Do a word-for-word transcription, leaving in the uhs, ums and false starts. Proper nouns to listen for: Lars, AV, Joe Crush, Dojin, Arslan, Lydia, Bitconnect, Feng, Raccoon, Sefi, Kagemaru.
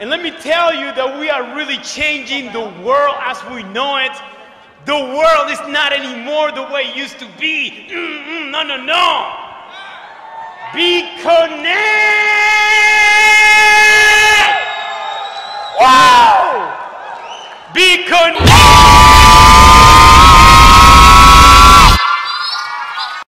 And let me tell you that we are really changing the world as we know it. The world is not anymore the way it used to be. Mm-mm, no, no, no. Bitconnect! Wow! Bitconnect!